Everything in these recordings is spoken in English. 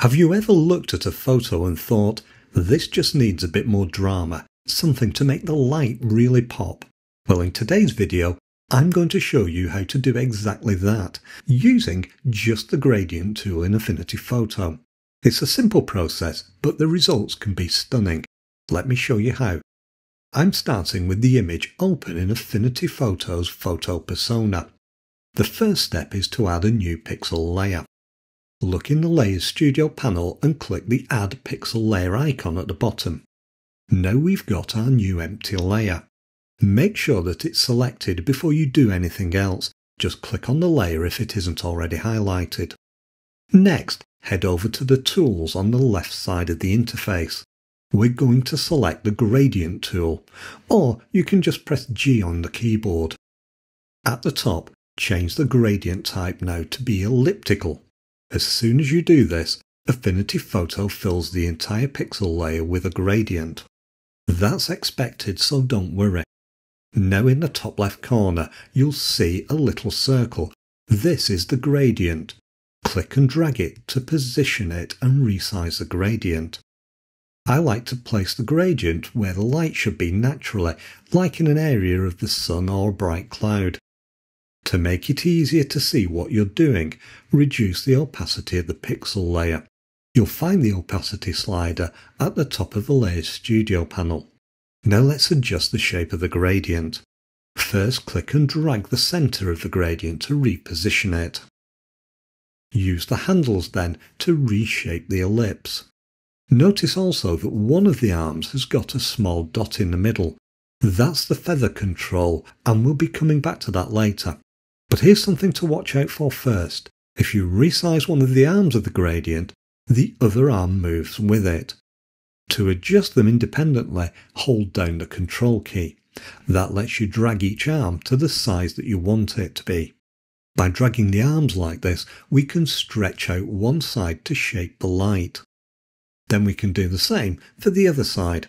Have you ever looked at a photo and thought, this just needs a bit more drama, something to make the light really pop? Well, in today's video, I'm going to show you how to do exactly that, using just the gradient tool in Affinity Photo. It's a simple process, but the results can be stunning. Let me show you how. I'm starting with the image open in Affinity Photo's Photo Persona. The first step is to add a new pixel layer. Look in the Layers Studio panel and click the Add Pixel Layer icon at the bottom. Now we've got our new empty layer. Make sure that it's selected before you do anything else. Just click on the layer if it isn't already highlighted. Next, head over to the tools on the left side of the interface. We're going to select the Gradient tool, or you can just press G on the keyboard. At the top, change the gradient type now to be elliptical. As soon as you do this, Affinity Photo fills the entire pixel layer with a gradient. That's expected, so don't worry. Now in the top left corner, you'll see a little circle. This is the gradient. Click and drag it to position it and resize the gradient. I like to place the gradient where the light should be naturally, like in an area of the sun or a bright cloud. To make it easier to see what you're doing, reduce the opacity of the pixel layer. You'll find the opacity slider at the top of the Layers Studio panel. Now let's adjust the shape of the gradient. First, click and drag the center of the gradient to reposition it. Use the handles then to reshape the ellipse. Notice also that one of the arms has got a small dot in the middle. That's the feather control, and we'll be coming back to that later. But here's something to watch out for first. If you resize one of the arms of the gradient, the other arm moves with it. To adjust them independently, hold down the Control key. That lets you drag each arm to the size that you want it to be. By dragging the arms like this, we can stretch out one side to shape the light. Then we can do the same for the other side.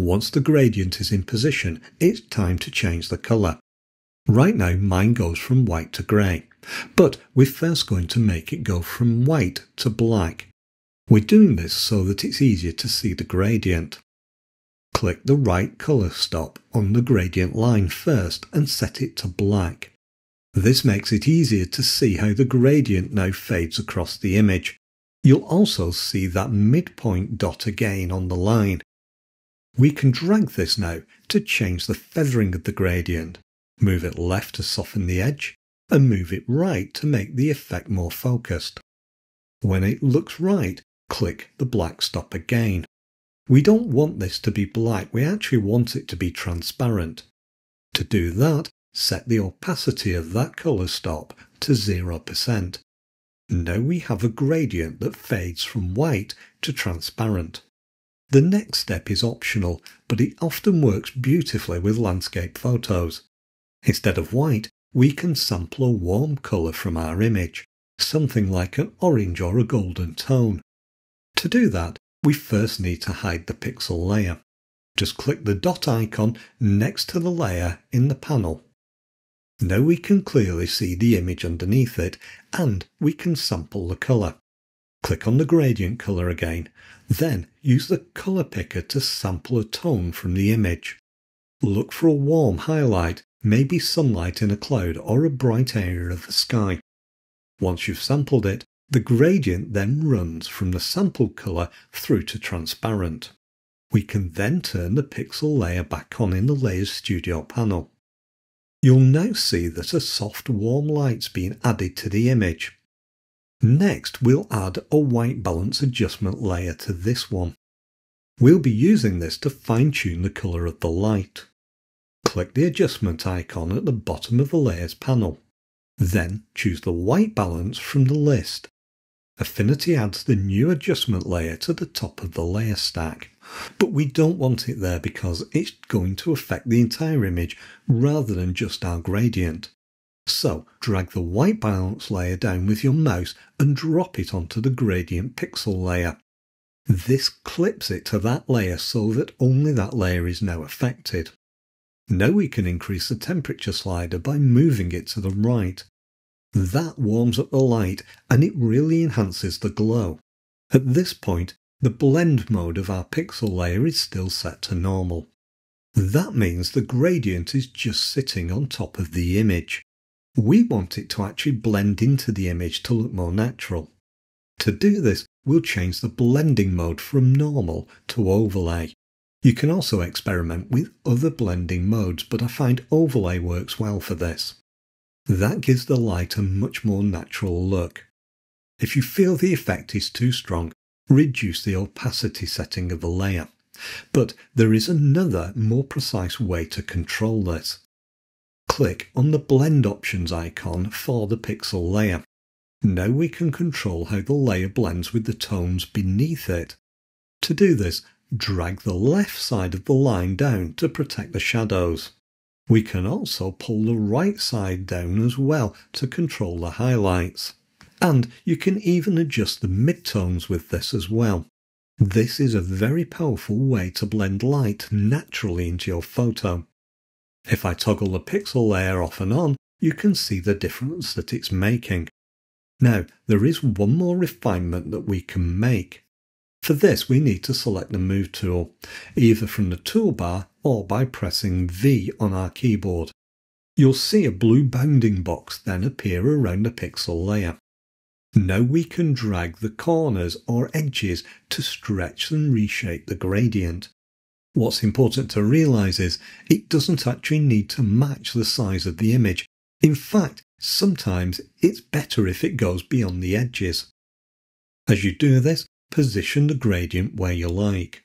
Once the gradient is in position, it's time to change the colour. Right now mine goes from white to grey, but we're first going to make it go from white to black. We're doing this so that it's easier to see the gradient. Click the right colour stop on the gradient line first and set it to black. This makes it easier to see how the gradient now fades across the image. You'll also see that midpoint dot again on the line. We can drag this now to change the feathering of the gradient, move it left to soften the edge, and move it right to make the effect more focused. When it looks right, click the black stop again. We don't want this to be black, we actually want it to be transparent. To do that, set the opacity of that colour stop to 0%. Now we have a gradient that fades from white to transparent. The next step is optional, but it often works beautifully with landscape photos. Instead of white, we can sample a warm colour from our image, something like an orange or a golden tone. To do that, we first need to hide the pixel layer. Just click the dot icon next to the layer in the panel. Now we can clearly see the image underneath it, and we can sample the colour. Click on the gradient colour again, then use the colour picker to sample a tone from the image. Look for a warm highlight, maybe sunlight in a cloud or a bright area of the sky. Once you've sampled it, the gradient then runs from the sampled colour through to transparent. We can then turn the pixel layer back on in the Layers Studio panel. You'll now see that a soft warm light's been added to the image. Next, we'll add a white balance adjustment layer to this one. We'll be using this to fine-tune the colour of the light. Click the adjustment icon at the bottom of the Layers panel. Then choose the white balance from the list. Affinity adds the new adjustment layer to the top of the layer stack, but we don't want it there because it's going to affect the entire image rather than just our gradient. So, drag the white balance layer down with your mouse and drop it onto the gradient pixel layer. This clips it to that layer so that only that layer is now affected. Now we can increase the temperature slider by moving it to the right. That warms up the light and it really enhances the glow. At this point, the blend mode of our pixel layer is still set to normal. That means the gradient is just sitting on top of the image. We want it to actually blend into the image to look more natural. To do this, we'll change the blending mode from normal to overlay. You can also experiment with other blending modes, but I find overlay works well for this. That gives the light a much more natural look. If you feel the effect is too strong, reduce the opacity setting of the layer. But there is another, more precise way to control this. Click on the Blend Options icon for the pixel layer. Now we can control how the layer blends with the tones beneath it. To do this, drag the left side of the line down to protect the shadows. We can also pull the right side down as well to control the highlights. And you can even adjust the midtones with this as well. This is a very powerful way to blend light naturally into your photo. If I toggle the pixel layer off and on, you can see the difference that it's making. Now, there is one more refinement that we can make. For this, we need to select the Move tool, either from the toolbar or by pressing V on our keyboard. You'll see a blue bounding box then appear around the pixel layer. Now we can drag the corners or edges to stretch and reshape the gradient. What's important to realize is it doesn't actually need to match the size of the image. In fact, sometimes it's better if it goes beyond the edges. As you do this, position the gradient where you like.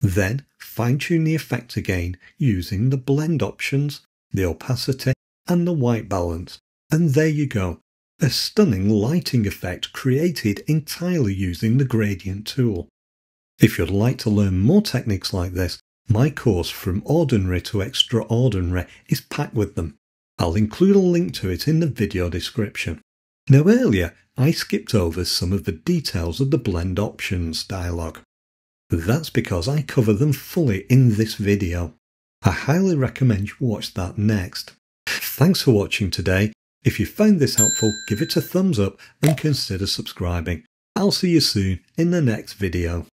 Then fine-tune the effect again using the blend options, the opacity and the white balance. And there you go, a stunning lighting effect created entirely using the gradient tool. If you'd like to learn more techniques like this, my course From Ordinary to Extraordinary is packed with them. I'll include a link to it in the video description. Now earlier, I skipped over some of the details of the blend options dialog. That's because I cover them fully in this video. I highly recommend you watch that next. Thanks for watching today. If you found this helpful, give it a thumbs up and consider subscribing. I'll see you soon in the next video.